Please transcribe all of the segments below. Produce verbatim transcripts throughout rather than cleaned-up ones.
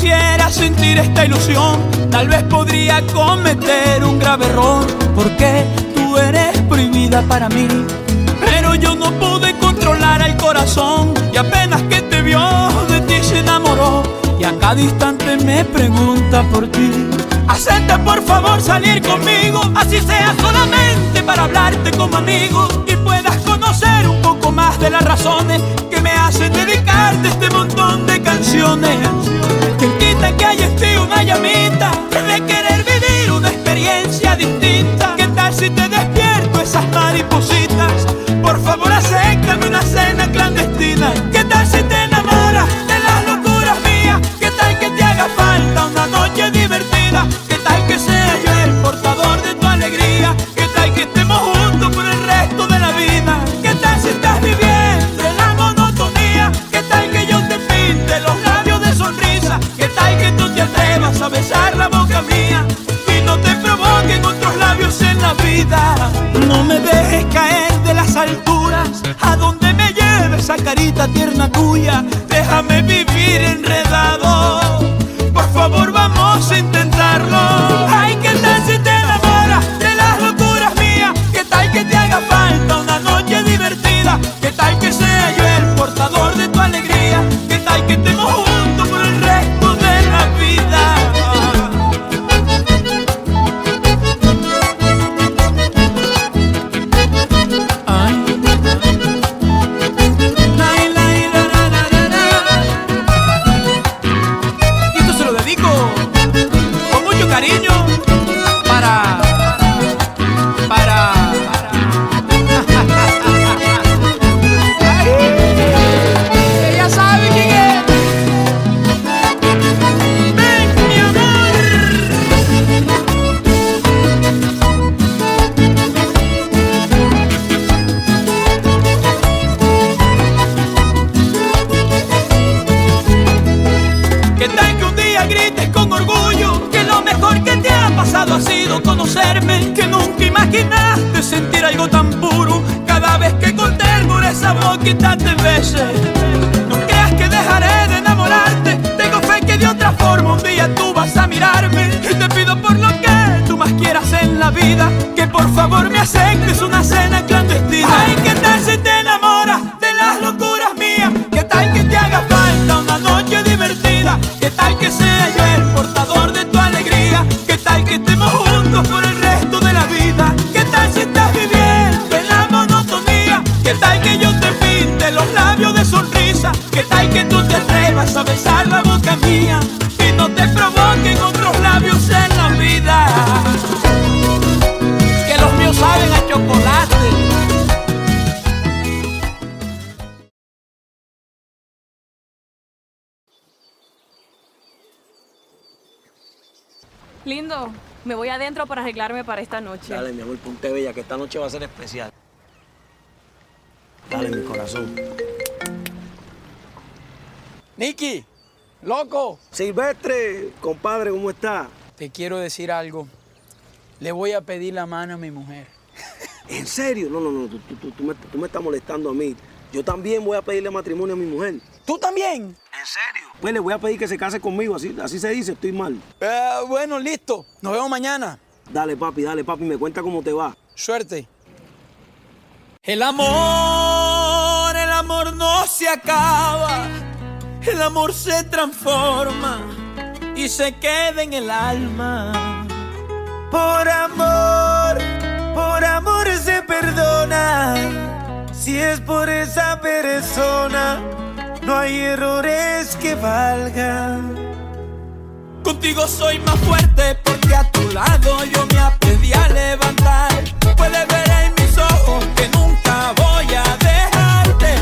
quisiera sentir esta ilusión, tal vez podría cometer un grave error, porque tú eres prohibida para mí. Pero yo no pude controlar el corazón, y apenas que te vio de ti se enamoró, y a cada instante me pregunta por ti. Acepta por favor salir conmigo, así sea solamente para hablarte como amigo, y puedas conocer un poco más de las razones que me hacen dedicarte este montón de canciones. Quien quita que haya sido una llamita de querer vivir una experiencia distinta. ¿Qué tal si te despierto esas maripositas? Por favor acéptame una cena clandestina. ¿Qué tal si te enamoras de las locuras mías? ¿Qué tal que te haga falta una noche divertida? ¿Qué tal que sea yo el portador de tu alegría? ¿Qué tal que estemos juntos por el resto de la vida? ¿Qué tal si estás viviendo en la monotonía? ¿Qué tal que yo te pinte los labios de sonrisa? ¿Qué tal que tú te atrevas a besar la boca mía y no te provoquen otros labios en la vida? No me dejes caer de las alturas, a donde me lleve esa carita tierna tuya, déjame vivir enredado, por favor vamos a intentarlo. Ay, ¿qué tal si te enamoras de las locuras mías? ¿Qué tal que te haga falta una noche divertida? ¿Qué tal que sea yo el portador de tu alegría? ¿Qué tal que estemos juntos por el resto de la vida? Que nunca imaginaste sentir algo tan puro, cada vez que con ternura esa boquita te bese. No creas que dejaré de enamorarte, tengo fe que de otra forma un día tú vas a mirarme. Y te pido por lo que tú más quieras en la vida, que por favor me aceptes una cena clandestina. Ay, ¿qué tal si te enamoras de las locuras mías? ¿Qué tal que te haga falta una noche divertida? ¿Qué tal que sea yo el portador de tu alegría? ¿Qué tal que estemos juntos por el resto de la vida? ¿Qué tal si estás viviendo en la monotonía? ¿Qué tal que yo te pinte los labios de sonrisa? ¿Qué tal que tú te atrevas a besar la boca mía y no te provoquen otros labios en la vida? Que los míos saben a chocolate. Lindo, me voy adentro para arreglarme para esta noche. Dale, mi amor, ponte bella, que esta noche va a ser especial. Dale, mi corazón. Nicky, loco. Silvestre, compadre, ¿cómo está? Te quiero decir algo. Le voy a pedir la mano a mi mujer. ¿En serio? No, no, no, tú, tú, tú, me, tú me estás molestando a mí. Yo también voy a pedirle matrimonio a mi mujer. ¿Tú también? ¿En serio? Pues le voy a pedir que se case conmigo, así, así se dice, estoy mal. Eh, bueno, listo. Nos vemos mañana. Dale, papi, dale, papi. Me cuenta cómo te va. Suerte. El amor, el amor no se acaba. El amor se transforma y se queda en el alma. Por amor, por amor se perdona. Si es por esa persona, no hay errores que valgan. Contigo soy más fuerte porque a tu lado yo me aprendí a levantar. Puedes ver en mis ojos que nunca voy a dejarte.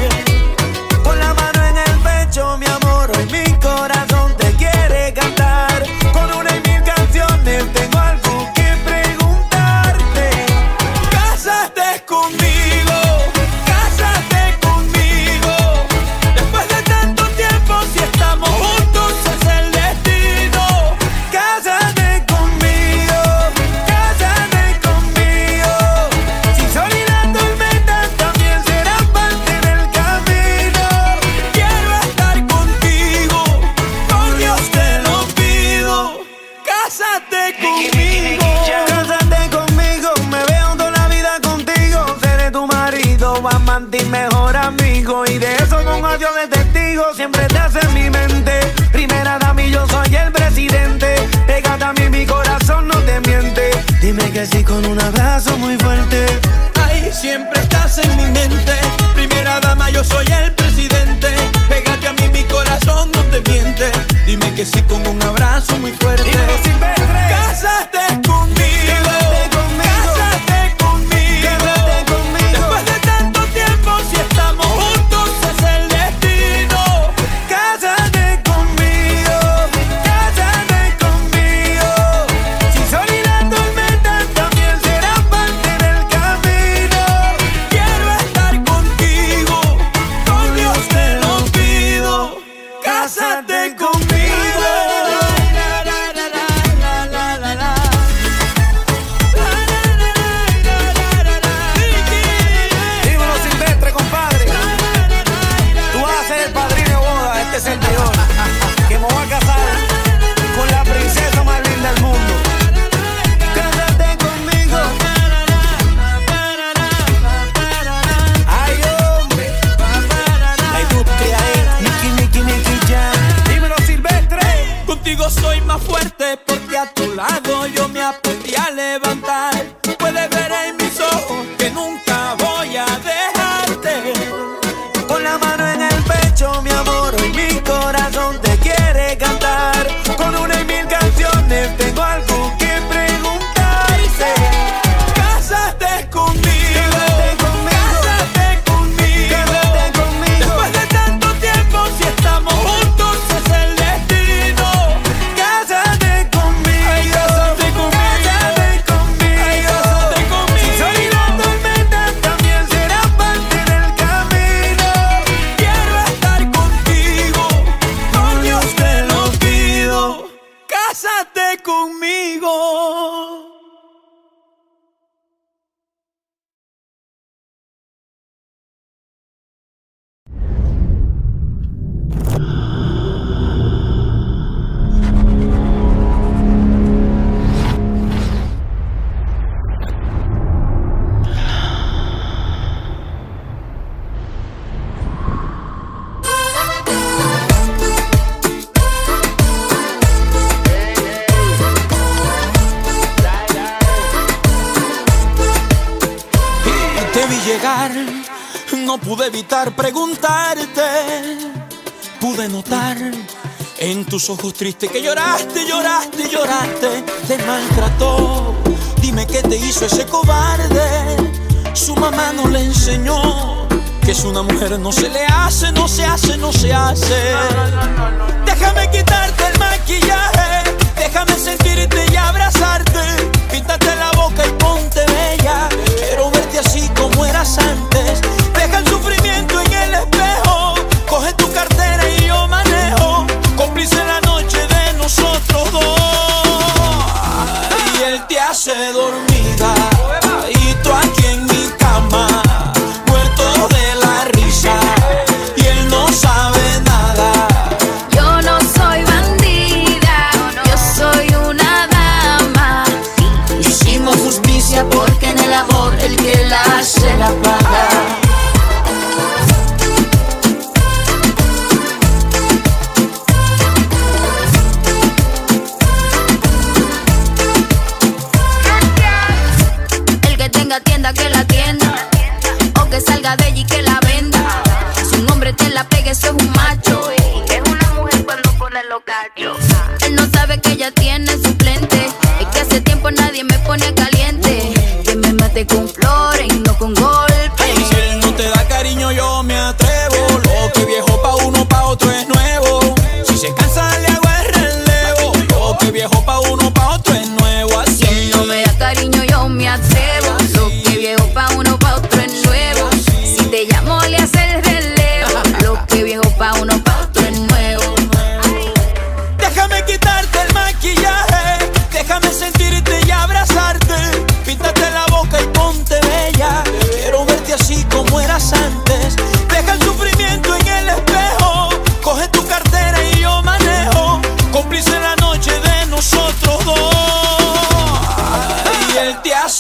Con la mano en el pecho, mi amor, hoy mi corazón te quiere cantar. Con una y mil canciones tengo algo que preguntarte. Casaste conmigo. Estamos juntos, es el destino. Cásate conmigo. conmigo, cásate conmigo, me veo toda la vida contigo. Seré tu marido, amante y mejor amigo. Y de eso con adiós de testigo, siempre estás en mi mente. Primera dama y yo soy el presidente. Pégate a mí, mi corazón no te miente. Dime que sí con un abrazo muy fuerte. Ay, siempre estás en mi mente. Primera dama, yo soy el presidente. Pégate a mí, mi corazón no te miente. Dime que sí con un abrazo muy fuerte. Cásate conmigo, cásate conmigo. Después de tanto tiempo, si estamos juntos es el destino. Cásate conmigo, cásate conmigo. Si soy la tormenta, también será parte del camino. Quiero estar contigo, con Dios te lo pido. Cásate conmigo. Soy más fuerte porque a tu lado yo me aprendí a levantar. Puedes ver en mis ojos que nunca voy a dejarte. Con la mano en el pecho, mi amor, hoy mi corazón te quiere cantar. Con una y mil canciones tengo algo que preguntarte. Cásate conmigo, cásate conmigo, cásate conmigo, cásate conmigo. Después de tanto tiempo, si estamos juntos es el conmigo. No pude evitar preguntarte. Pude notar en tus ojos tristes que lloraste, lloraste, lloraste. Te maltrató. Dime qué te hizo ese cobarde. Su mamá no le enseñó que es una mujer, no se le hace, no se hace, no se hace. Déjame quitarte el maquillaje, déjame sentirte y abrazarte. Píntate la boca y ponte bella. Quiero verte así como eras antes. Deja el sufrimiento en el espejo. Coge tu cartera y yo manejo. Cómplice la noche de nosotros dos. Y él te hace dormida y tú aquí en mi cama, muerto de la risa. Y él no sabe nada. Yo no soy bandida, yo soy una dama. Hicimos justicia porque en el amor el que la hace la paga.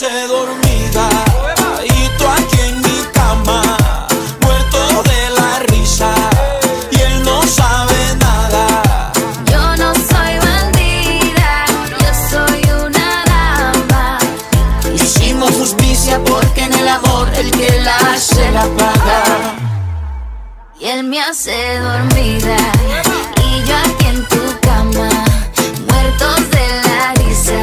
noche dormida y tú aquí en mi cama, muerto de la risa, y él no sabe nada. Yo no soy bandida, yo soy una dama. Hicimos justicia porque en el amor el que la hace la paga. Y él me hace dormida y yo aquí en tu cama, muertos de la risa.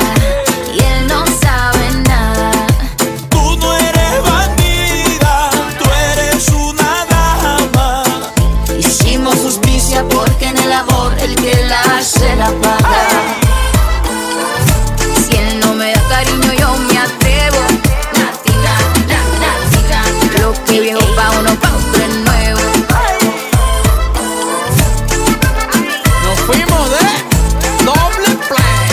Si él no me da cariño, yo me atrevo. Lo que viejo pa' uno, pa' otro es nuevo. Nos fuimos de doble play.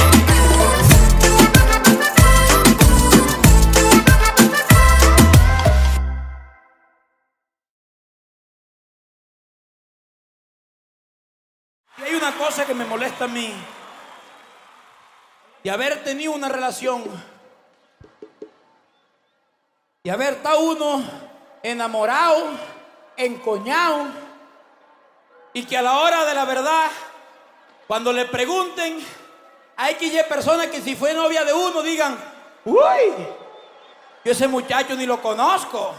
Y hay una cosa que me molesta a mí. Y haber tenido una relación y haber estado uno enamorado, encoñado, y que a la hora de la verdad, cuando le pregunten a X Y personas que si fue novia de uno, digan: uy, yo ese muchacho ni lo conozco.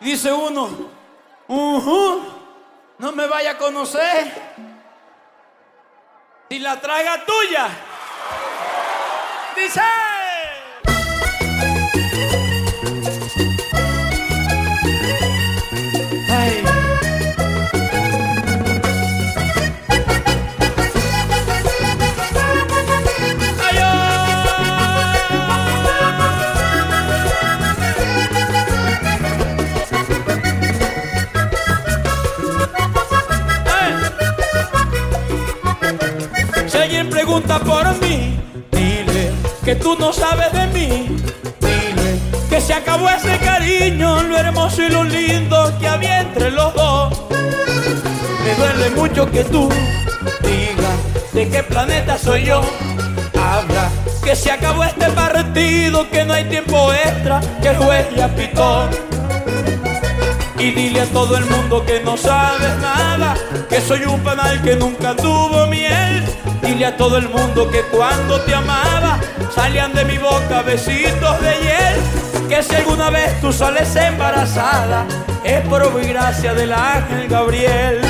Dice uno: uh-huh, no me vaya a conocer. Y la traga tuya. Dice. Ay. Ay, ay. Si alguien pregunta por mí, dile que tú no sabes de mí. Dile que se acabó ese cariño, lo hermoso y lo lindo que había entre los dos. Me duele mucho que tú digas de qué planeta soy yo. Habla que se acabó este partido, que no hay tiempo extra, que el juez ya pitó. Y dile a todo el mundo que no sabes nada, que soy un panal que nunca tuvo miel. Dile a todo el mundo que cuando te amaba salían de mi boca besitos de hiel. Que si alguna vez tú sales embarazada es por obra y gracia del ángel Gabriel.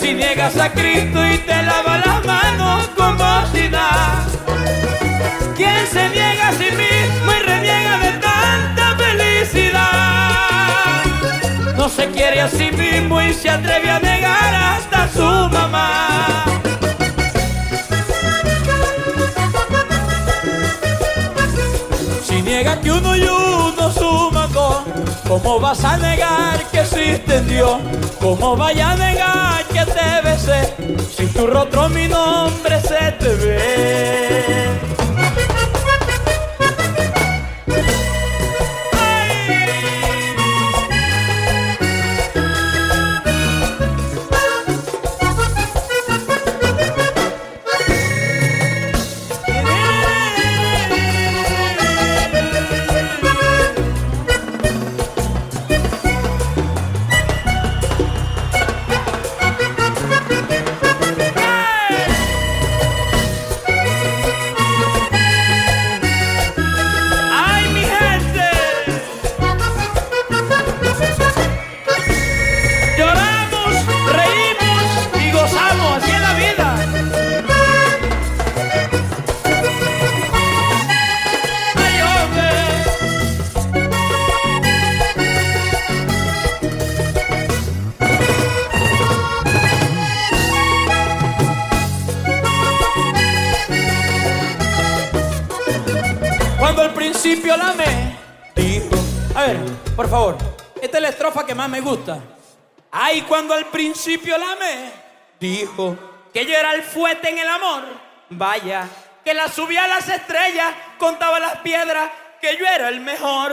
Si niegas a Cristo y te lava las manos con bocina. ¿Quién se niega a sí mismo y reniega de tanta felicidad? No se quiere a sí mismo y se atreve a negar hasta su mamá. Si niega que uno y uno suman dos, ¿cómo vas a negar que existe Dios? ¿Cómo vaya a negar que te besé si tu rostro mi nombre se te ve? Me gusta. Ay, cuando al principio la amé, dijo que yo era el fuerte en el amor, Vaya, que la subía a las estrellas, contaba las piedras, que yo era el mejor.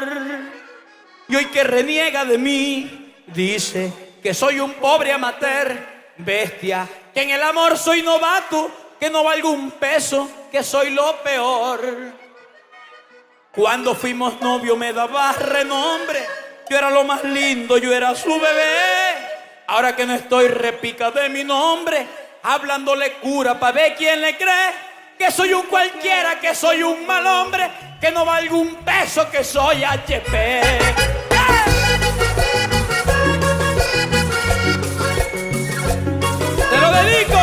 Y hoy que reniega de mí, dice que soy un pobre amateur, bestia, que en el amor soy novato, que no valgo un peso, que soy lo peor. Cuando fuimos novios me dabas renombre, yo era lo más lindo, yo era su bebé. Ahora que no estoy repica de mi nombre, hablándole cura pa' ver quién le cree. Que soy un cualquiera, que soy un mal hombre, que no valgo un peso, que soy H P. ¡Te lo dedico!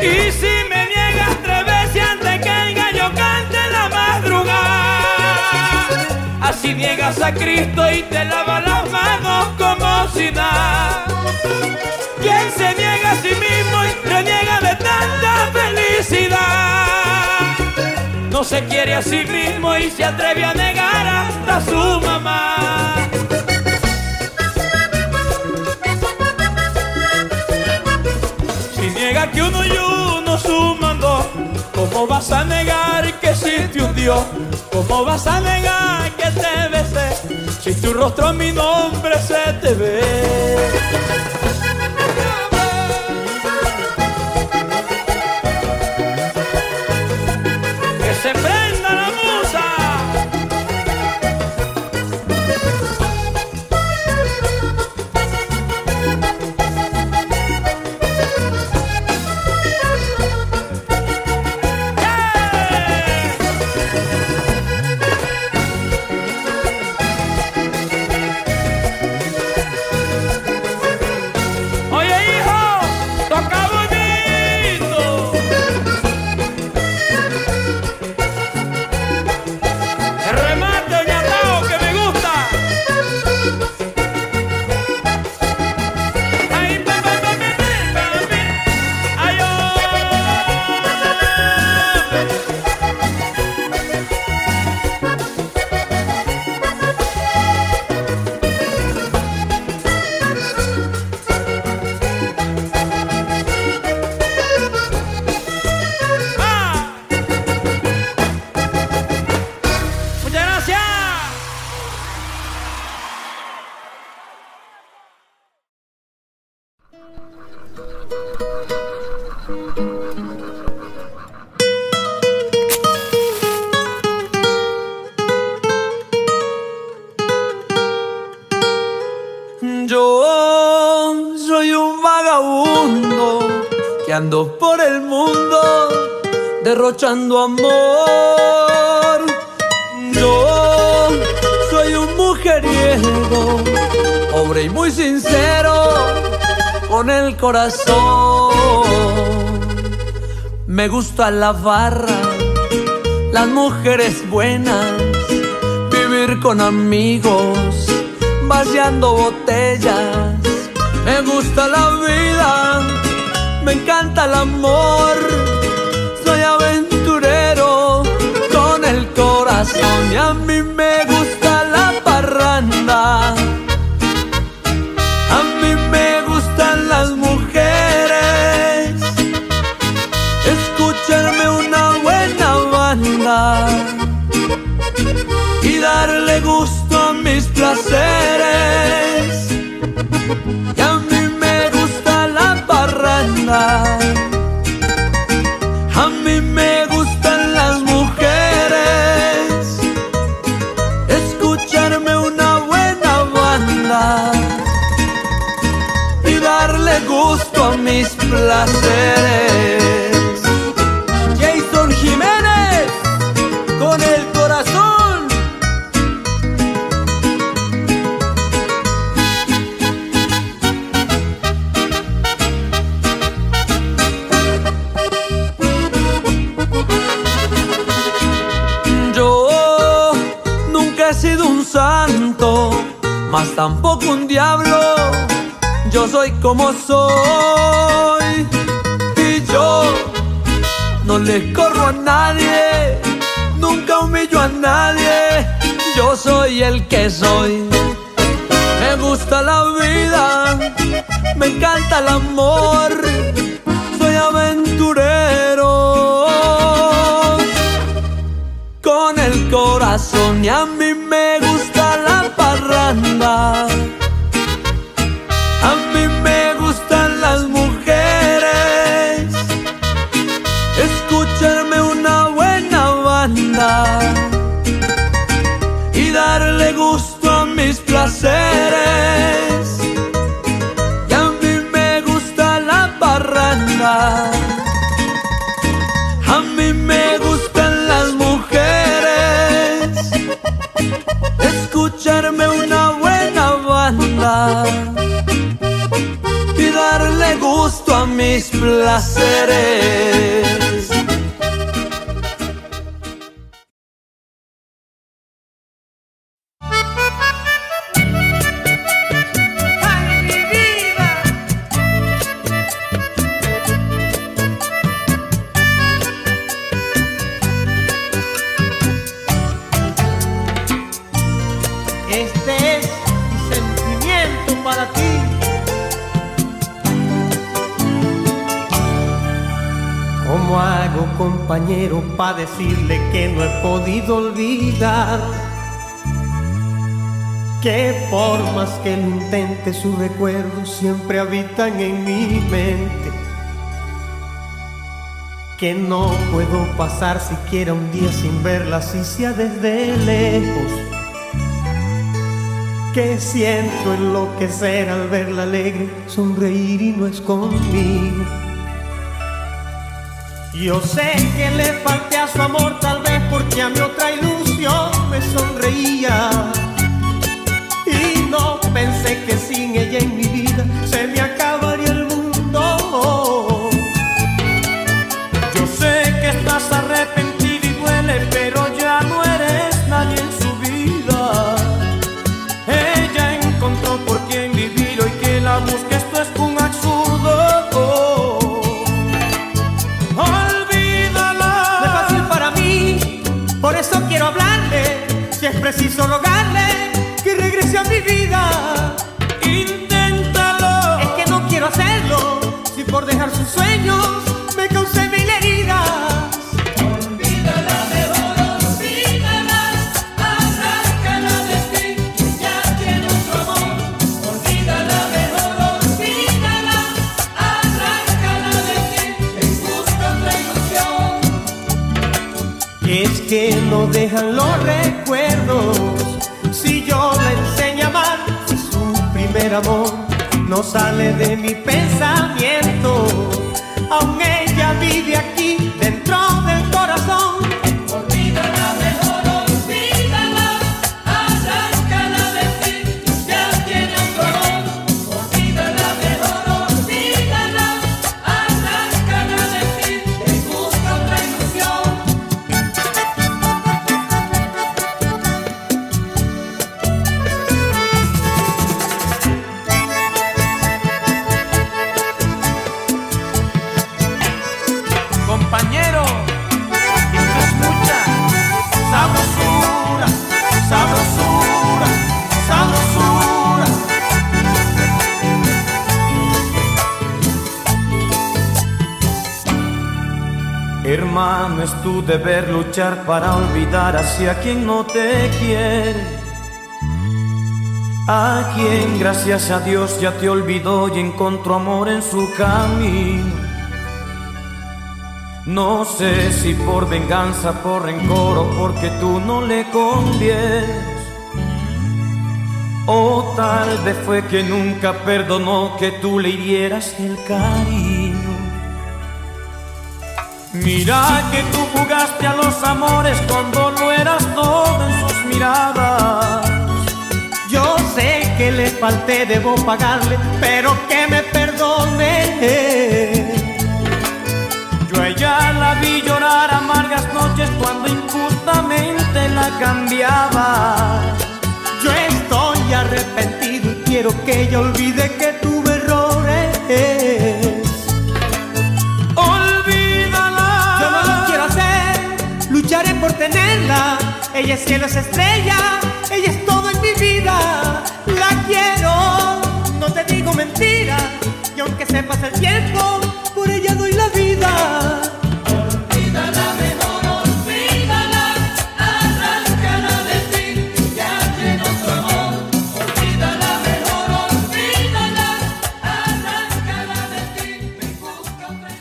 Y si me niegas tres veces antes que el gallo cante en la madrugada, así niegas a Cristo y te lavas las manos como si nada. ¿Quién se niega a sí mismo y reniega de tanta felicidad? No se quiere a sí mismo y se atreve a negar hasta su mamá. Si niega que uno y uno suman dos, ¿cómo vas a negar que existe un Dios? ¿Cómo vas a negar que te besé si tu rostro en mi nombre se te ve? ¡Se prenda la musa! ¡Eh! ¡Oye, hijo! ¡Toca bonito! Yo soy un vagabundo que ando por el mundo derrochando amor. Yo soy un mujeriego, pobre y muy sincero, con el corazón. Me gusta la barra, las mujeres buenas, vivir con amigos, vaciando botellas. Me gusta la vida, me encanta el amor. Soy aventurero con el corazón y a mí me gusta la parranda. Y darle gusto a mis placeres. Y a mí me gusta la parranda. A mí me gustan las mujeres. Escucharme una buena banda. Y darle gusto a mis placeres. Jason Jiménez con el corazón. Yo nunca he sido un santo, mas tampoco un diablo. Yo soy como soy y yo no le corro a nadie, nunca humillo a nadie. Yo soy el que soy. Me gusta la vida, me encanta el amor, soy aventurero, con el corazón, y a mí me gusta la parranda, a mí me gustan las mujeres, escucharme una buena banda y darle gusto a mis placeres. A mí me gustan las mujeres, escucharme una buena banda y darle gusto a mis placeres. Compañero, pa' decirle que no he podido olvidar, que por más que lo intente, sus recuerdos siempre habitan en mi mente, que no puedo pasar siquiera un día sin verla, si sea desde lejos, que siento enloquecer al verla alegre, sonreír y no es conmigo. Yo sé que le falté a su amor, tal vez porque a mi otra ilusión me sonreía, y no pensé que sin ella en mi vida se me acabaría el mundo. Yo sé que estás arrepentido y duele, pero ya no eres nadie en su vida. Ella encontró por quien vivir, hoy que la busque esto es un absurdo. Por eso quiero hablarle, si es preciso rogarle que regrese a mi vida. Inténtalo. Es que no quiero hacerlo, si por dejar sus sueños me causé mil heridas. Que no dejan los recuerdos. Si yo la enseño a amar, si su primer amor no sale de mi pensamiento, aún ella vive aquí dentro del corazón. Olvídala mejor, olvídala, arráncala de ti, ya tiene otro amor. Olvídala mejor, olvídala, arráncala de ti, te gusta otra ilusión. Hermano, es tu deber luchar para olvidar hacia quien no te quiere, a quien gracias a Dios ya te olvidó y encontró amor en su camino. No sé si por venganza, por rencor o porque tú no le convienes, o tal vez fue que nunca perdonó que tú le hirieras el cariño. Mira que tú jugaste a los amores cuando no eras todo en sus miradas. Yo sé que le falté, debo pagarle, pero que me perdone. Yo a ella la vi llorar amargas noches cuando injustamente la cambiaba. Yo estoy arrepentido y quiero que ella olvide que tuve errores. Lucharé por tenerla, ella es cielo, es estrella, ella es todo en mi vida. La quiero, no te digo mentiras. se pasa el tiempo, por ella doy la vida. Olvídala mejor, olvídala, arráncala de ti, ya que nuestro amor. Olvídala mejor, olvídala, arráncala de ti, me busca otra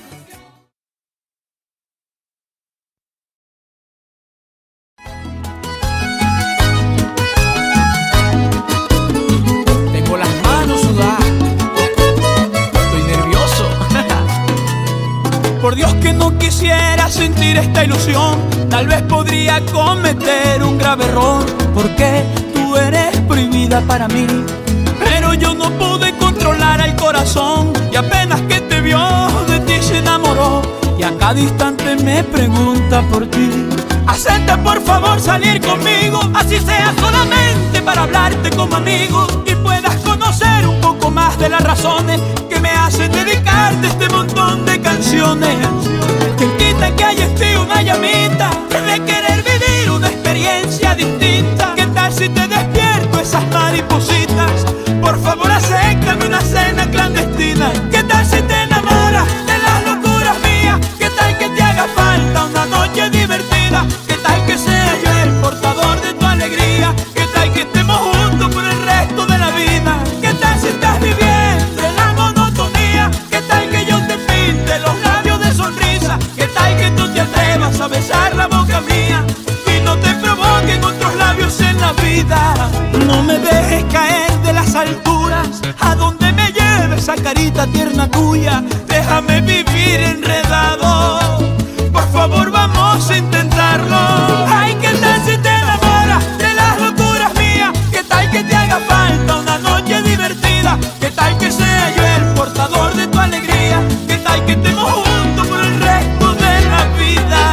ilusión. Tengo las manos sudadas, por Dios que no quisiera sentir esta ilusión. Tal vez podría cometer un grave error, porque tú eres prohibida para mí. Pero yo no pude controlar el corazón, y apenas que te vio de ti se enamoró, y a cada instante me pregunta por ti. Acepta por favor salir conmigo, así sea solamente para hablarte como amigo, y puedas conocer un poco más de las razones que me hacen dedicarte este montón de canciones. Quien quita que haya sido una llamita de querer vivir una experiencia distinta. ¿Qué tal si te despierto esas maripositas? Por favor acéptame una cena clandestina. ¿Qué tal si te enamoras de las locuras mías? ¿Qué tal que te haga falta una noche divertida? ¿Qué tal que sea yo el portador de tu alegría? ¿Qué tal que estemos juntos por el resto de la vida? ¿Qué tal si estás viviendo en la monotonía? ¿Qué tal que yo te pinte los labios de sonrisa? ¿Qué tal que tú te atrevas a besar la boca mía y no te provoquen otros labios en la vida? No me dejes caer de las alturas, a donde me lleve esa carita tierna tuya. Déjame vivir enredado, por favor vamos a intentarlo. Ay, ¿qué tal si te enamoras de las locuras mías? ¿Qué tal que te haga falta una noche divertida? ¿Qué tal que sea yo el portador de tu alegría? ¿Qué tal que estemos juntos por el resto de la vida?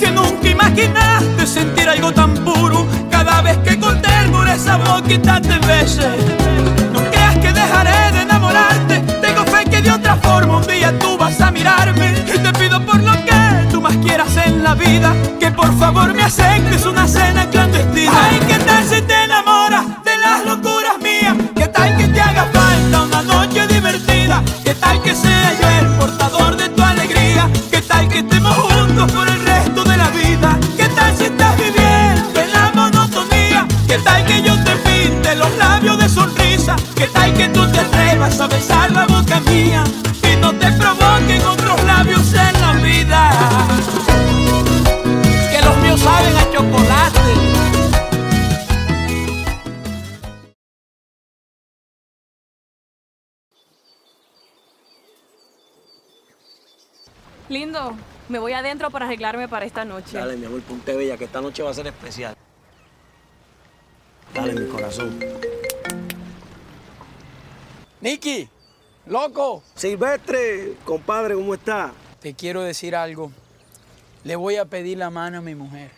Que nunca imaginaste sentir algo tan puro, cada vez que con ternura esa boquita te bese. No creas que dejaré de enamorarte, tengo fe que de otra forma un día tú vas a mirarme. Y te pido por lo que tú más quieras en la vida, que por favor me aceptes una cena clandestina. Ay, ¿qué tal si te enamoras de las locuras mías? ¿Qué tal que te haga falta una noche divertida? ¿Qué tal que sea yo el portador de tu alegría? ¿Qué tal que estemos juntos por el resto de la vida? ¿Qué tal si estás viviendo en la monotonía? ¿Qué tal que yo te pinte los labios de sonrisa? ¿Qué tal que tú te atrevas a besar la boca mía y no te provoquen otros labios en la vida? Que los míos saben a chocolate. Lindo, me voy adentro para arreglarme para esta noche. Dale, mi amor, ponte bella, que esta noche va a ser especial. Dale, mi corazón. Nicky, loco. Silvestre, compadre, ¿cómo está? Te quiero decir algo. Le voy a pedir la mano a mi mujer.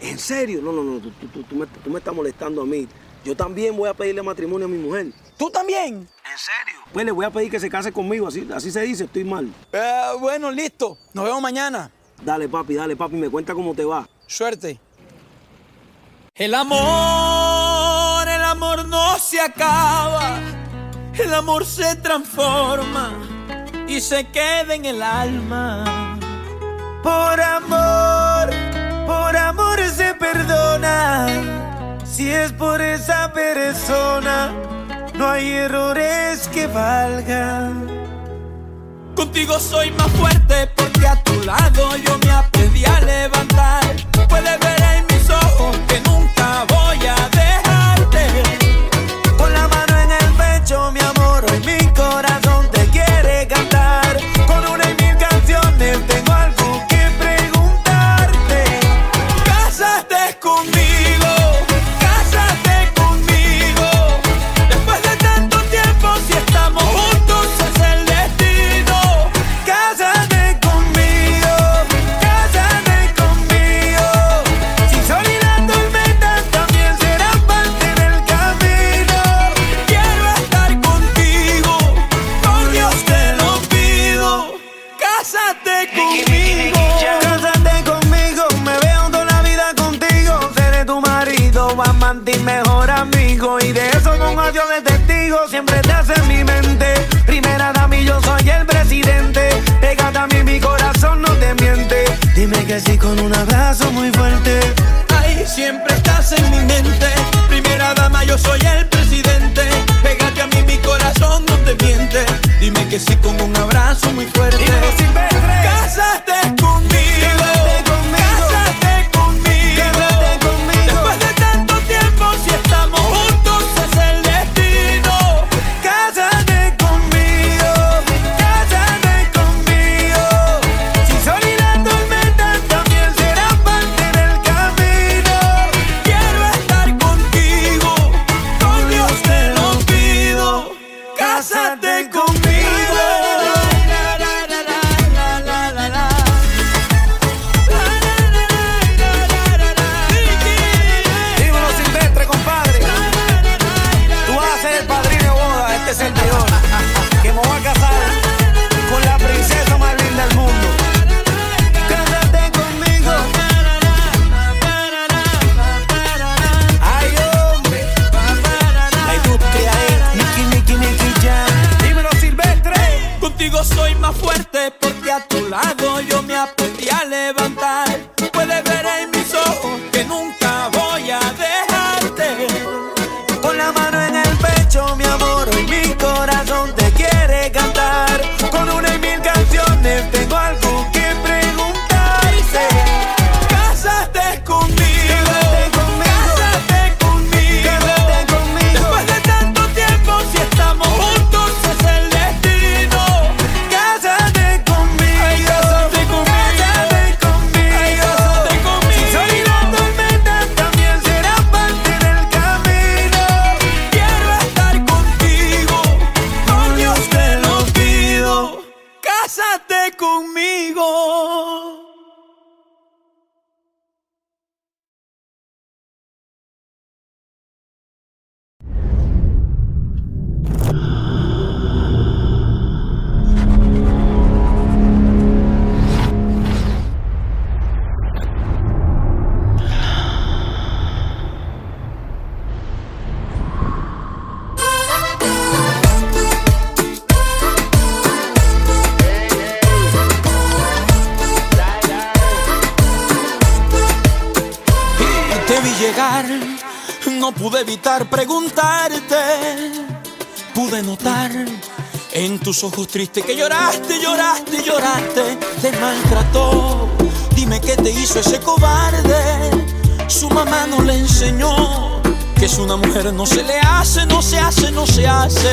¿En serio? No, no, no, tú, tú, tú, me, tú me estás molestando a mí. Yo también voy a pedirle matrimonio a mi mujer. ¿Tú también? ¿En serio? Pues le voy a pedir que se case conmigo, así, así se dice, estoy mal. Eh, bueno, listo. Nos vemos mañana. Dale, papi, dale, papi. Me cuenta cómo te va. Suerte. El amor, el amor no se acaba. El amor se transforma y se queda en el alma. Por amor, por amor se perdona. Si es por esa persona, no hay errores que valgan. Contigo soy más fuerte porque a tu lado yo me aprendí a levantar. Puedes ver en mis ojos que nunca voy a dejarte. Con la mano en siempre estás en mi mente. Primera dama, yo soy el presidente. Pégate a mí, mi corazón no te miente. Dime que sí con un abrazo muy fuerte. Cásate conmigo. No pude evitar preguntarte. Pude notar en tus ojos tristes que lloraste, lloraste, lloraste. Te maltrató. Dime qué te hizo ese cobarde. Su mamá no le enseñó que es una mujer, no se le hace, no se hace, no se hace.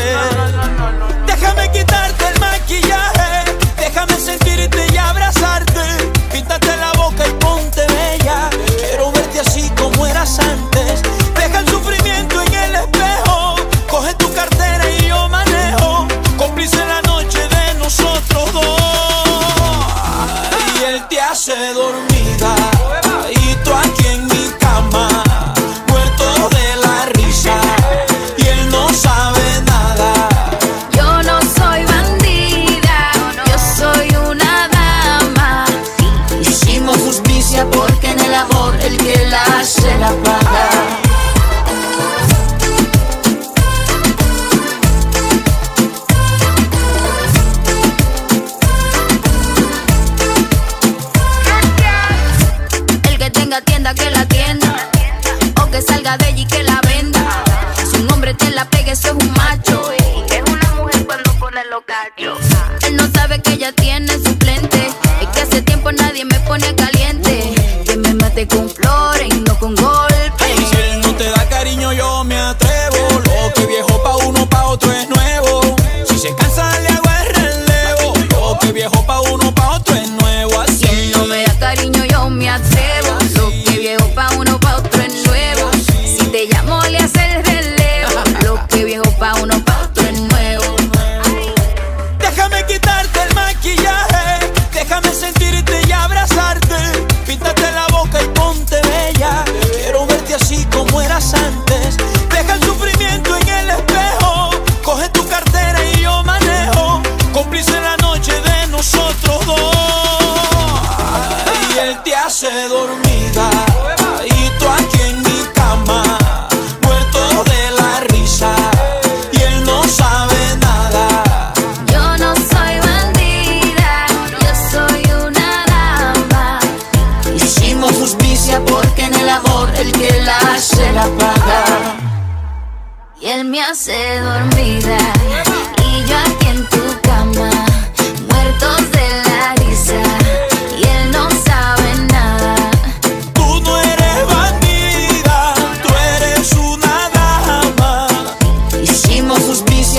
Déjame quitarte el maquillaje. Déjame sentirte y abrazarte. Píntate la boca y ponte bella. Quiero verte así como eras antes. Deja el sufrimiento en el espejo. Coge tu cartera y yo manejo. Cómplice la noche de nosotros dos. Y él te hace dormida y tú aquí en mi cama, muerto de la risa. Y él no sabe nada. Yo no soy bandida.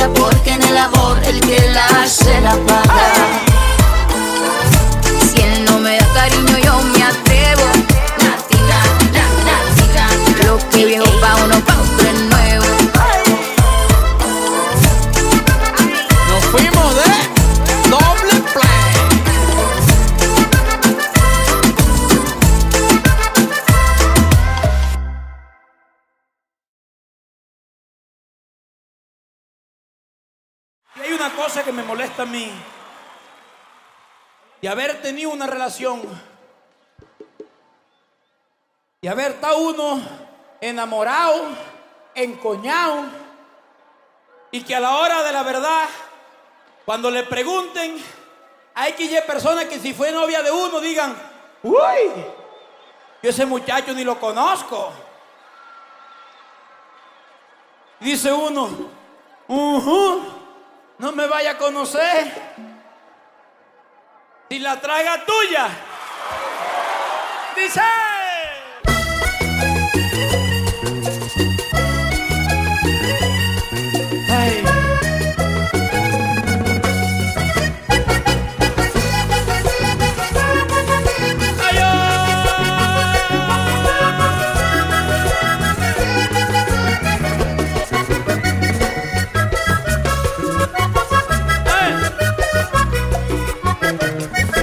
cuenta, porque en el amor el que la hace la paga. Si él no me da cariño, yo me atrevo. Natita, na, natita. Lo que viejo pa' uno, pa' otro es nuevo. Nos fuimos de doble play. Y hay una cosa que me molesta a mí. Y haber tenido una relación y haber estado uno enamorado, encoñado, y que a la hora de la verdad, cuando le pregunten a X Y personas que si fue novia de uno, digan: uy, yo ese muchacho ni lo conozco. Dice uno: uh-huh, no me vaya a conocer. Y la traga tuya. Dice. Ay. Ay, ay.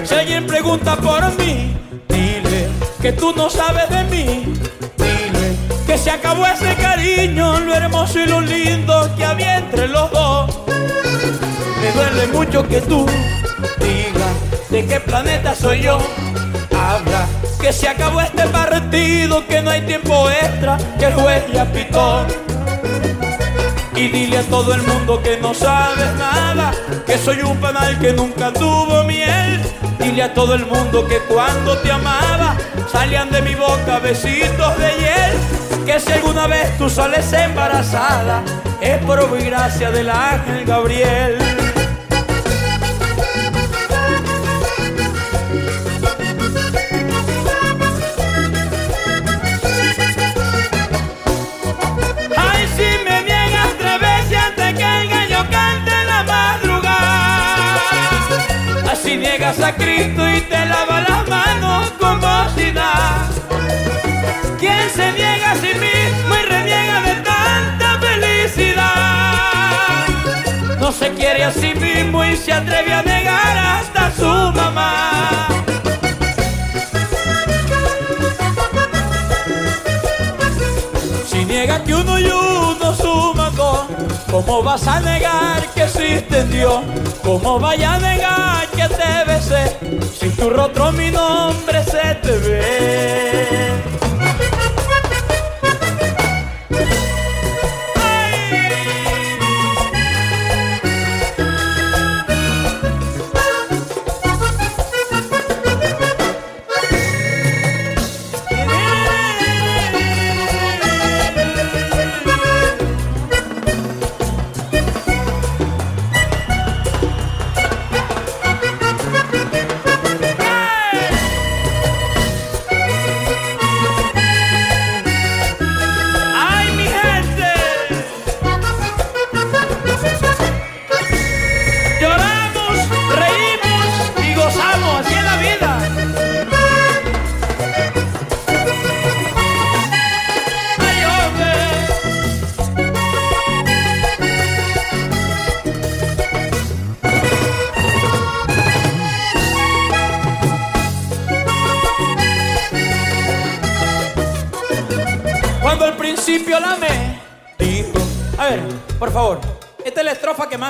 Si alguien pregunta por mí, dile que tú no sabes de mí. Dile que se acabó ese cariño, lo hermoso y lo lindo que había entre los dos. Me duele mucho que tú digas de qué planeta soy yo. Habla que se acabó este partido, que no hay tiempo extra, que el juez ya pitó. Y dile a todo el mundo que no sabes nada, que soy un panal que nunca tuvo miel. Dile a todo el mundo que cuando te amaba salían de mi boca besitos de hiel. Que si alguna vez tú sales embarazada, es por obra y gracia del ángel Gabriel. Si niegas a Cristo y te lava las manos con bocina. ¿Quién se niega a sí mismo y reniega de tanta felicidad? No se quiere a sí mismo y se atreve a negar hasta su mamá. Si niega que uno y uno suman dos, ¿cómo vas a negar que existe Dios? ¿Cómo vaya a negar que te besé si tu rostro mi nombre se te ve?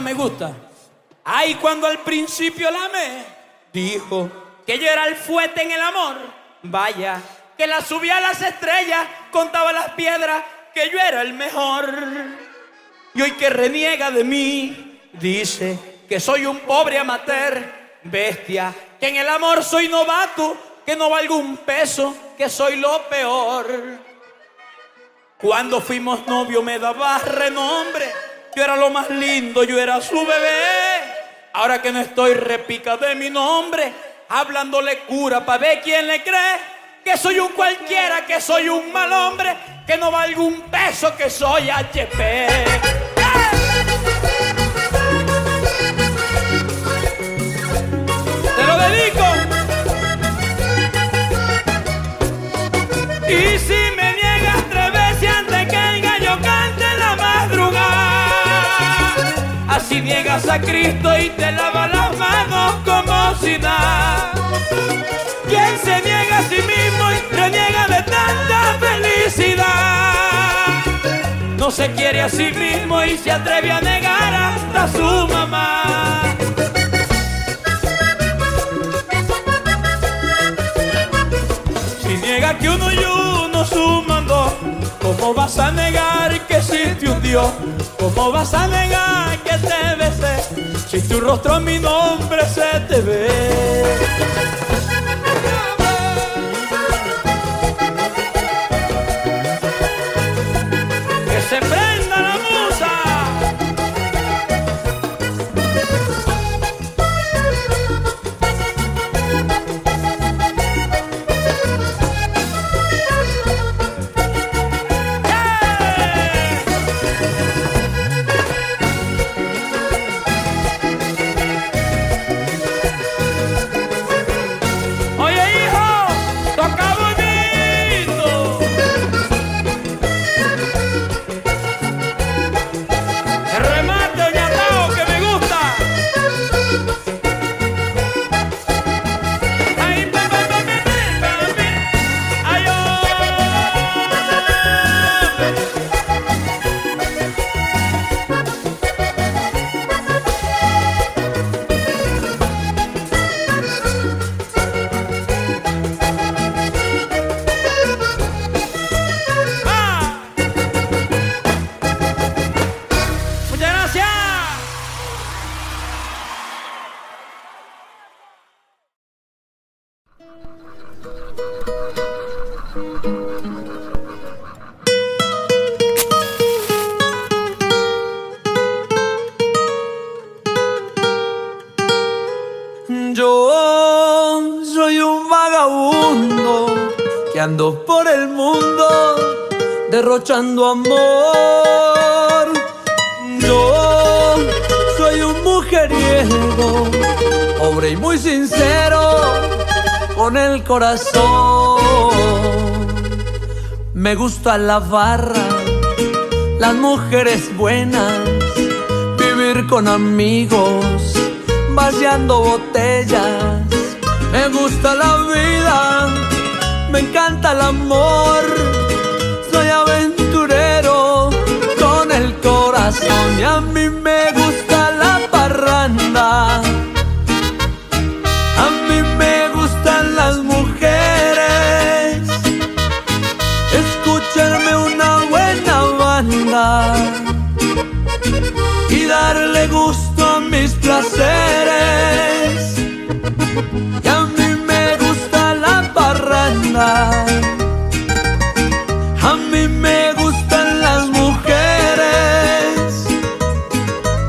Me gusta. Ay, cuando al principio la amé, dijo que yo era el fuerte en el amor. Vaya, que la subía a las estrellas, contaba las piedras, que yo era el mejor. Y hoy que reniega de mí, dice que soy un pobre amateur, bestia, que en el amor soy novato, que no valgo un peso, que soy lo peor. Cuando fuimos novios me dabas renombre, yo era lo más lindo, yo era su bebé. Ahora que no estoy, repica de mi nombre, hablándole cura pa' ver quién le cree. Que soy un cualquiera, que soy un mal hombre, que no valgo un peso, que soy H P. ¡Eh! Si niegas a Cristo y te lavas las manos como si nada. ¿Quién se niega a sí mismo y reniega de tanta felicidad? No se quiere a sí mismo y se atreve a negar hasta su mamá. Si niega que uno y uno suman dos, ¿cómo vas a negar que existe un Dios? ¿Cómo vas a negar que te besé si tu rostro en mi nombre se te ve? ¡Que se prenda la ando por el mundo derrochando amor. Yo soy un mujeriego, pobre y muy sincero, con el corazón. Me gusta la barra, las mujeres buenas, vivir con amigos, vaciando botellas. Me gusta la vida, me encanta el amor, soy aventurero con el corazón. Y a mí me gusta la parranda, a mí me gustan las mujeres, escucharme una buena banda y darle gusto a mis placeres. Y a mí a mí me gustan las mujeres,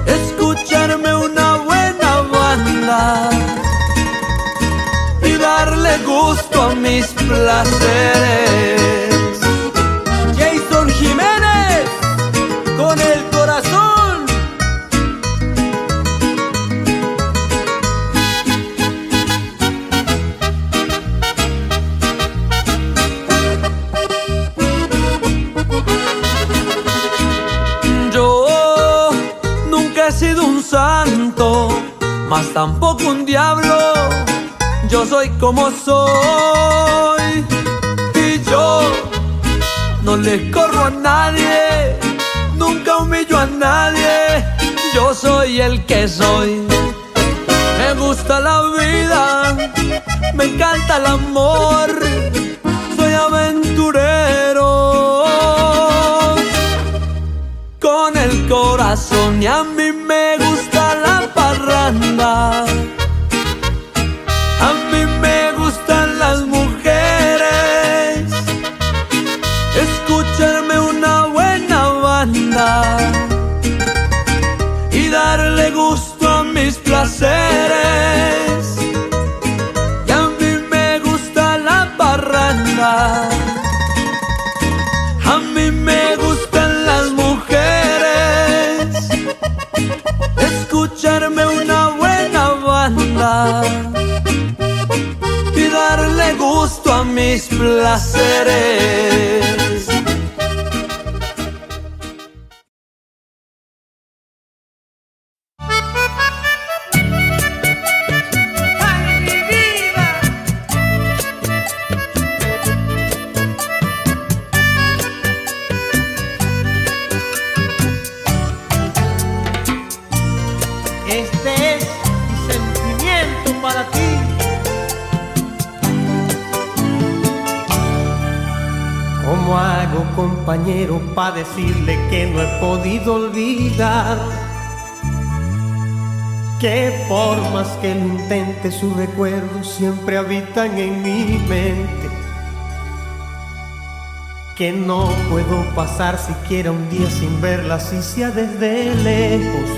escucharme una buena banda y darle gusto a mis placeres. Jason Jiménez, con el corazón. Mas tampoco un diablo, yo soy como soy. Y yo no le corro a nadie, nunca humillo a nadie, yo soy el que soy. Me gusta la vida, me encanta el amor, soy aventurero con el corazón. Y a mí me gusta la parranda, a mí me gustan las mujeres, escucharme una buena banda y darle gusto a mis placeres. Y a mí me gusta la parranda, a mí me gustan las mujeres, escucharme una buena banda y darle gusto a mis placeres. Este es mi sentimiento para ti. ¿Cómo hago, compañero, para decirle que no he podido olvidar? Que por más que lo intente, sus recuerdos siempre habitan en mi mente. Que no puedo pasar siquiera un día sin verla, así sea desde lejos.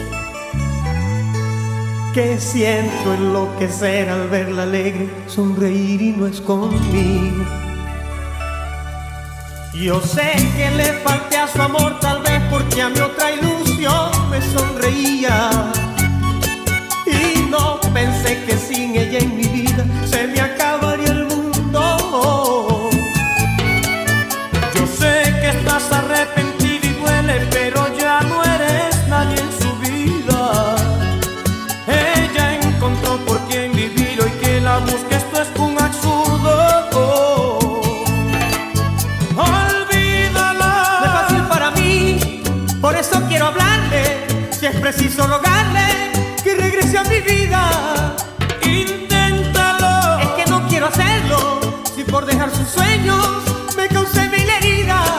Que siento enloquecer al verla alegre, sonreír y no es conmigo. Yo sé que le falté a su amor, tal vez porque a mi otra ilusión me sonreía. Y no pensé que sin ella en mi vida se me acabaría el mundo. Yo sé que estás arrepentido y duele, pero ya no eres nadie en su vida. Ella encontró por quien vivir, hoy que la busque esto es un absurdo. Olvídala. No es fácil para mí, por eso quiero hablarle, si es preciso rogarle que regrese a mi vida. Inténtalo. Es que no quiero hacerlo, si por dejar sus sueños me causé mil heridas.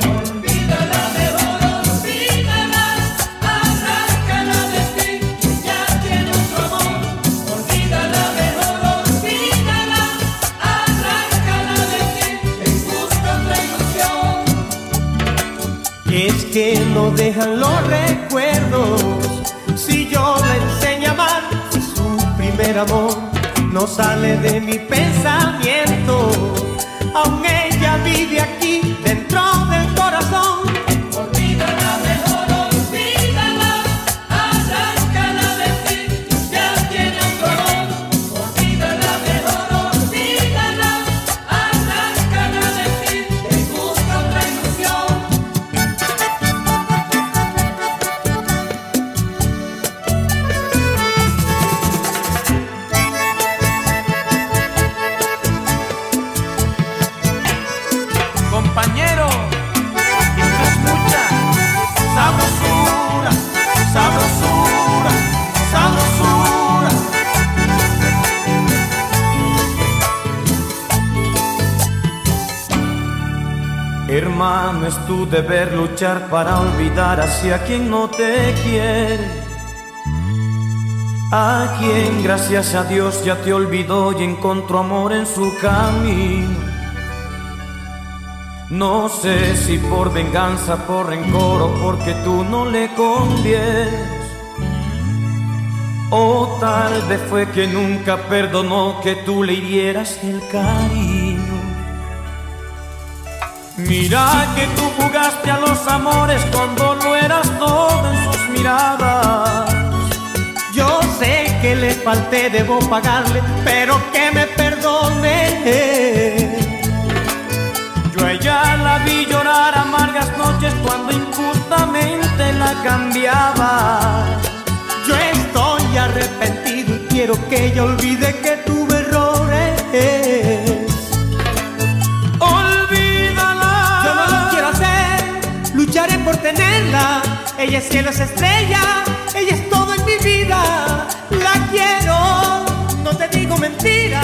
Olvídala, mejor olvídala, arráncala de ti, que ya tiene otro amor. Olvídala, mejor olvídala, arráncala de ti, en busca otra ilusión. Y es que no dejan los recuerdos. Si yo la enseño a amar, si su primer amor no sale de mi pensamiento, aún ella vive aquí dentro del corazón. Olvídala, mejor olvídala, arráncala de ti, ya tiene otro amor. Olvídala, mejor olvídala, arráncala de ti, te gusta otra ilusión. Compañero, esto es mucha sabrosura, sabrosura, sabrosura. Hermano, es tu deber luchar para olvidar hacia quien no te quiere, a quien gracias a Dios ya te olvidó y encontró amor en su camino. No sé si por venganza, por rencor o porque tú no le convienes, o tal vez fue que nunca perdonó que tú le hirieras el cariño. Mira que tú jugaste a los amores cuando lo eras todo en sus miradas. Yo sé que le falté, debo pagarle, pero que me perdone. Yo a ella la vi llorar amargas noches cuando injustamente la cambiaba. Yo estoy arrepentido y quiero que ella olvide que tuve errores. Olvídala. Yo no lo quiero hacer, lucharé por tenerla. Ella es cielo, es estrella, ella es todo en mi vida. La quiero, no te digo mentira,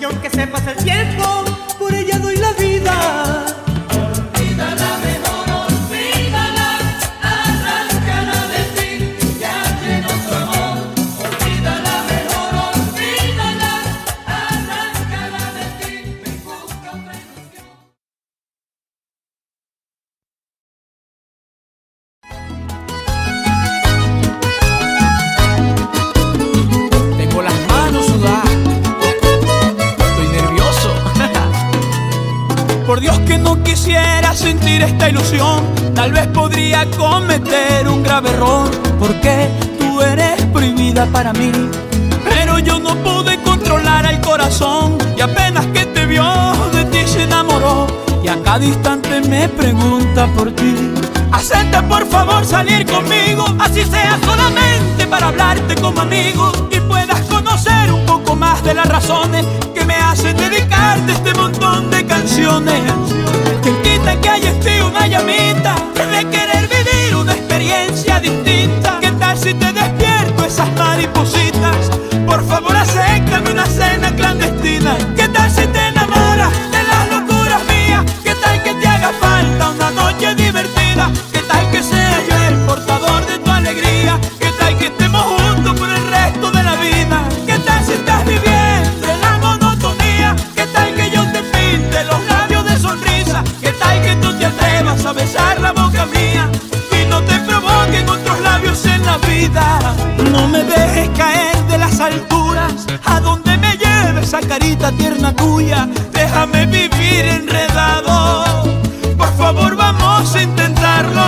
y aunque se pase el tiempo, por ella doy la vida. Olvídala, mejor olvídala, arráncala de ti, ya tiene otro amor. Olvídala, mejor olvídala, arráncala de ti, me busca otra ilusión. Tengo las manos sudadas, por Dios que no quisiera sentir esta ilusión. Tal vez podría cometer un grave error, porque tú eres prohibida para mí. Pero yo no pude controlar al corazón, y apenas que te vio de ti se enamoró, y a cada instante me pregunta por ti. Acepta por favor salir conmigo, así sea solamente para hablarte como amigo, y puedas conocer un poco más de las razones que me hacen dedicarte este montón de canciones. Quien quita que haya sido una llamita de querer vivir una experiencia distinta. ¿Qué tal si te despierto ese esas maripositas. Por favor, acéptame una cena clandestina. ¿Qué tal si te enamoras de las locuras mías? ¿Qué tal que te haga falta una noche divertida? ¿Qué tal que sea yo el portador de tu alegría? ¿Qué tal que estemos juntos por el resto de la vida? ¿Qué tal si estás viviendo en la monotonía? ¿Qué tal que yo te pinte los labios de sonrisa? ¿Qué tal que tú te atrevas a besar la boca mía y no te provoquen otros labios en la vida? No me dejes caer de las alturas, a donde me lleve esa carita tierna tuya. Déjame vivir enredado, por favor vamos a intentarlo.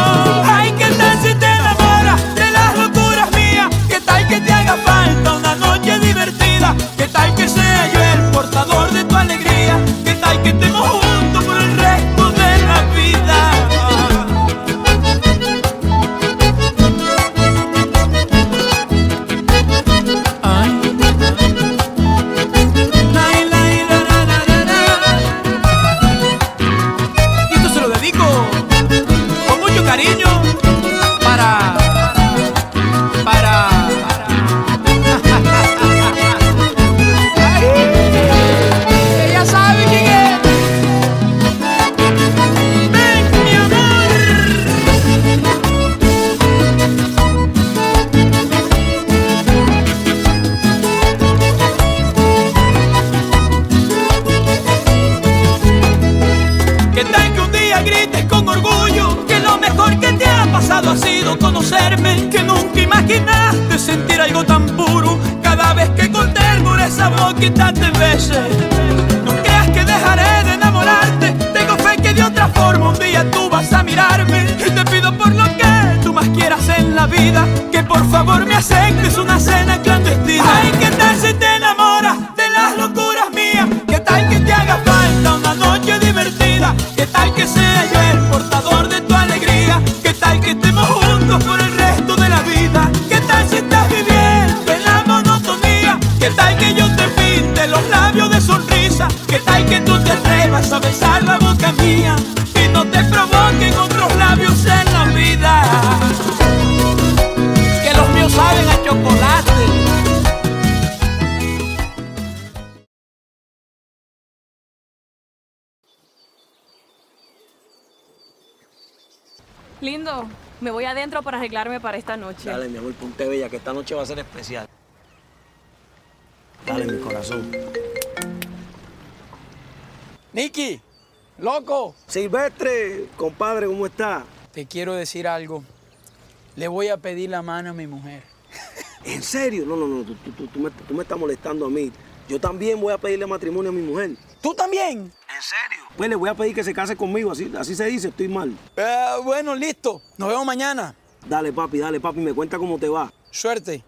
Ay, ¿qué tal si te enamoras de las locuras mías? ¿Qué tal que te haga falta una noche divertida? ¿Qué tal que sea yo el portador de tu alegría? ¿Qué tal que estemos juntos por el resto de la vida? Que nunca imaginaste sentir algo tan puro, cada vez que con ternura esa boquita te bese. No creas que dejaré de enamorarte, tengo fe que de otra forma un día tú vas a mirarme. Y te pido por lo que tú más quieras en la vida, que por favor me aceptes una cena clandestina. Ay, ¿qué tal si te enamoras de las locuras mías? ¿Qué tal que te haga falta una noche divertida? ¿Qué tal que sea yo el portador de tu alegría? ¿Qué tal que estemos juntos por el resto de la vida? ¿Qué tal si estás viviendo en la monotonía? ¿Qué tal que yo te pinte los labios de sonrisa? ¿Qué tal que tú te atrevas a besar la boca mía y no te provoquen otros labios en la vida? Que los míos saben a chocolate. Lindo, me voy adentro para arreglarme para esta noche. Dale, mi amor, ponte bella, que esta noche va a ser especial. Dale, mi corazón. Nicky, loco. Silvestre, compadre, ¿cómo está? Te quiero decir algo. Le voy a pedir la mano a mi mujer. ¿En serio? No, no, no, tú, tú, tú, me, tú me estás molestando a mí. Yo también voy a pedirle matrimonio a mi mujer. ¿Tú también? ¿En serio? Pues le voy a pedir que se case conmigo, así, así se dice, estoy mal. Eh, bueno, listo. Nos vemos mañana. Dale, papi, dale, papi. Me cuenta cómo te va. Suerte.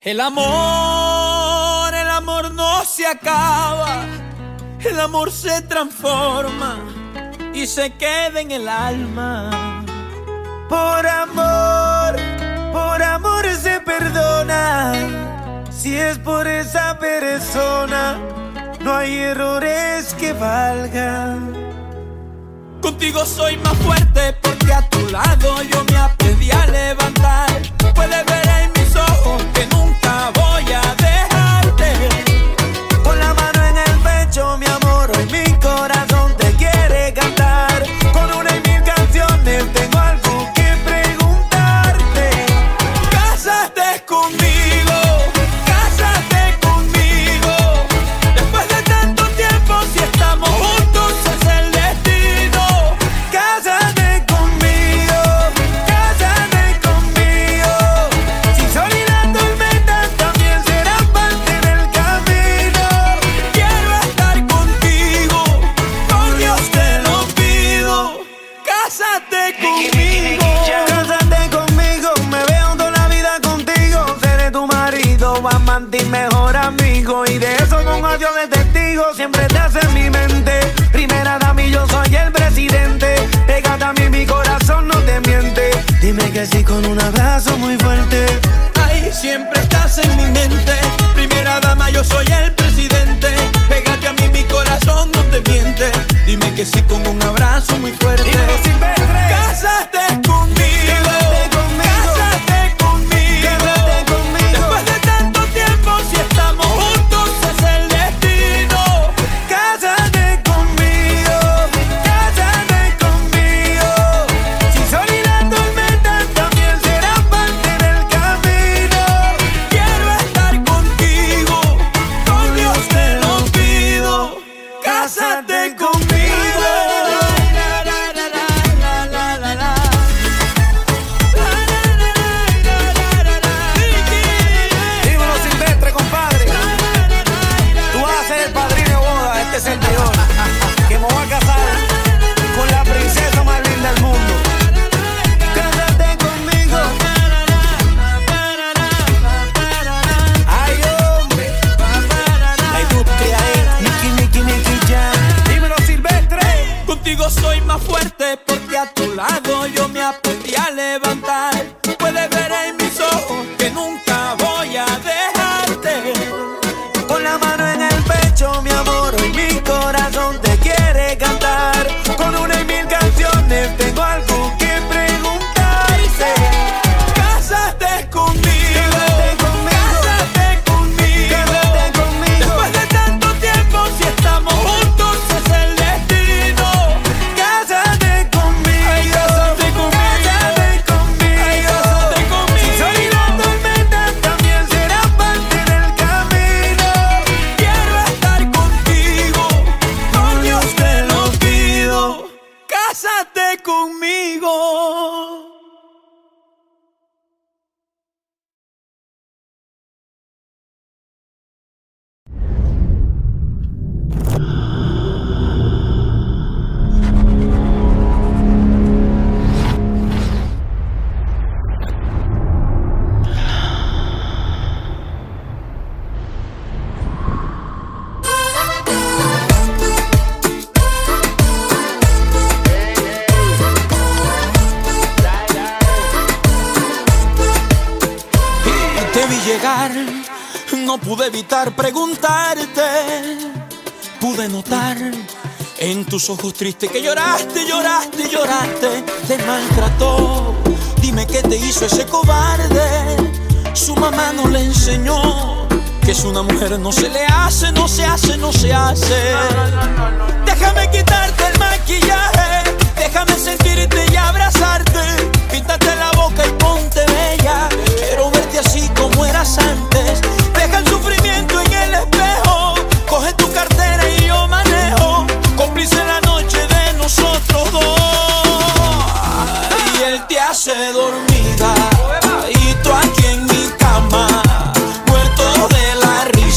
El amor, el amor no se acaba. El amor se transforma y se queda en el alma. Por amor, por amor se perdona. Si es por esa persona, no hay errores que valgan. Contigo soy más fuerte porque a tu lado yo me aprendí a levantar. Puedes ver en mis ojos que nunca voy a dejarte. Con la mano en el pecho, mi amor, hoy mi corazón te quiere cantar. Con una y mil canciones tengo algo que preguntarte. Cásate conmigo. Siempre estás en mi mente, primera dama y yo soy el presidente. Pégate a mí, mi corazón no te miente. Dime que sí con un abrazo muy fuerte. Ay, siempre estás en mi mente, primera dama, yo soy el presidente. Pégate a mí, mi corazón no te miente. Dime que sí con un abrazo muy fuerte. Cásate conmigo, cásate conmigo, cásate conmigo. mirar, no pude evitar preguntarte. Pude notar en tus ojos tristes que lloraste, lloraste, lloraste. Te maltrató, dime qué te hizo ese cobarde. Su mamá no le enseñó que es una mujer, no se le hace, no se hace, no se hace. Déjame quitarte el maquillaje, déjame sentirte y abrazarte. Píntate la boca y ponte bella, quiero verte así como eras antes. Deja el sufrimiento en el espejo, coge tu cartera y yo manejo. Cómplice la noche de nosotros dos. Y él te hace dormida y tú aquí en mi cama. Aritobdi,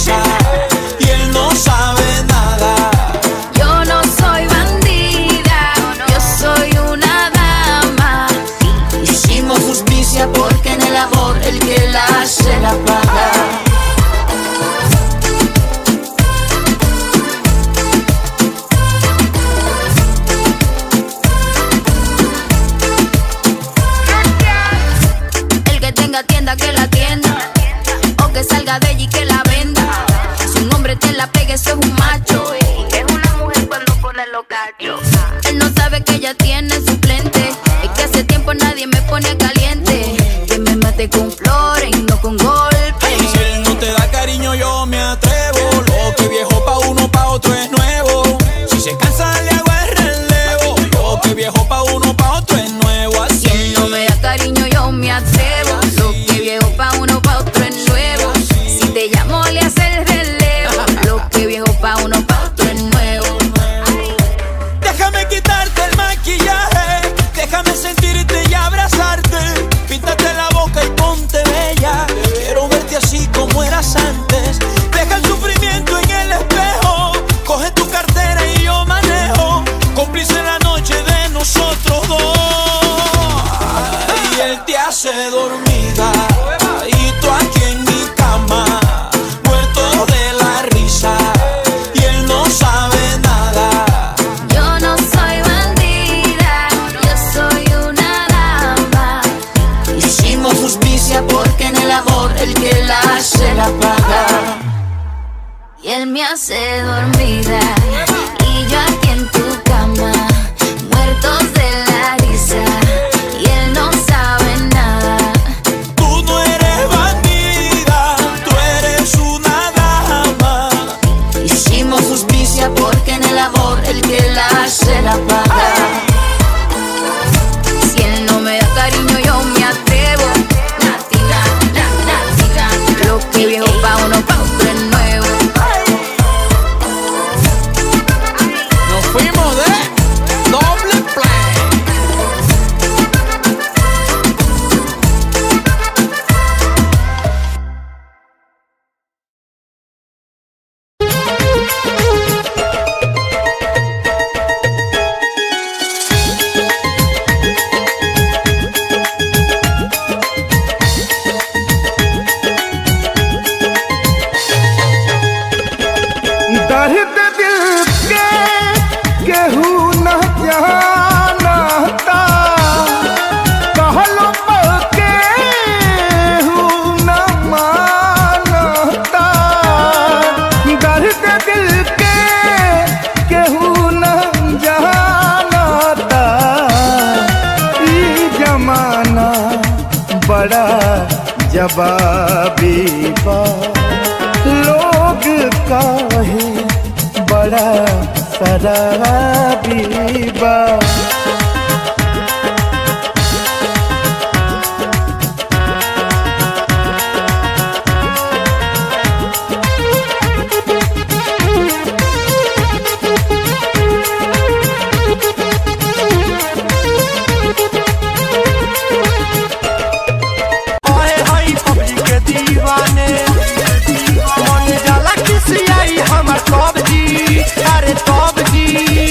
Aritobdi,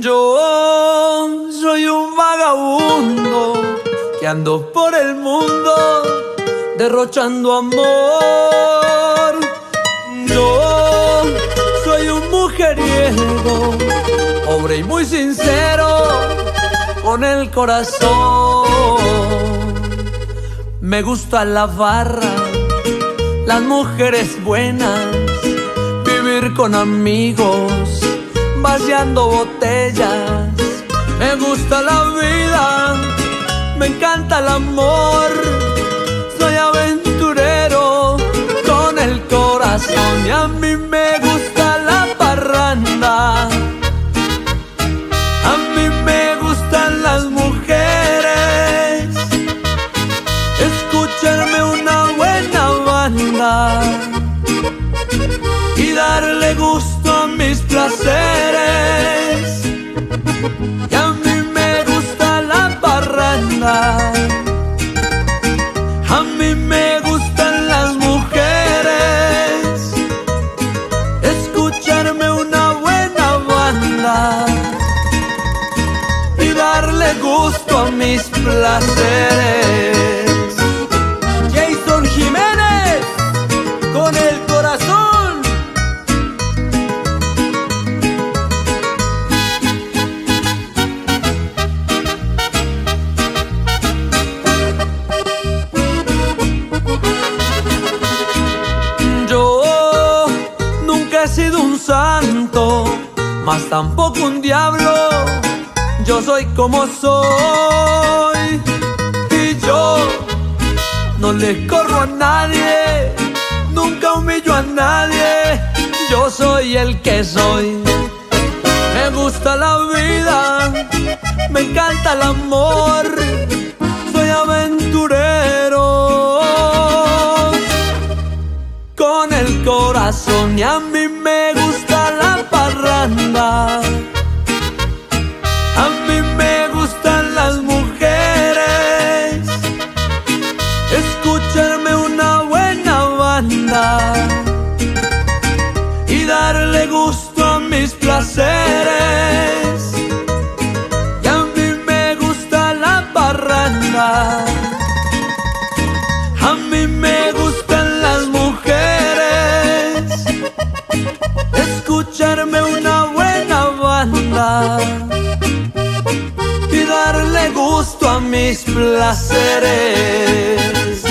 Yo soy un vagabundo que ando por el mundo derrochando amor. Yo soy un mujeriego, pobre y muy sincero, con el corazón. Me gusta la barra, las mujeres buenas, vivir con amigos, vaciando botellas. Me gusta la vida, me encanta el amor. Soy aventurero con el corazón. Y a mí me gusta la parranda, a mí me gustan las mujeres, escucharme una buena banda y darle gusto a mis placeres. Y a mí me gusta la parranda, a mí me gustan las mujeres, escucharme una buena banda y darle gusto a mis placeres. Jason Jiménez, con el corazón. Mas tampoco un diablo, yo soy como soy. Y yo no le corro a nadie, nunca humillo a nadie. Yo soy el que soy. Me gusta la vida, me encanta el amor. Soy aventurero con el corazón. Y a mí me gusta la parranda, a mí me gustan las mujeres, escucharme una buena banda y darle gusto a mis placeres. Y a mí me gusta la parranda, a mí me gustan las mujeres, escucharme una buena banda y darle gusto a mis placeres.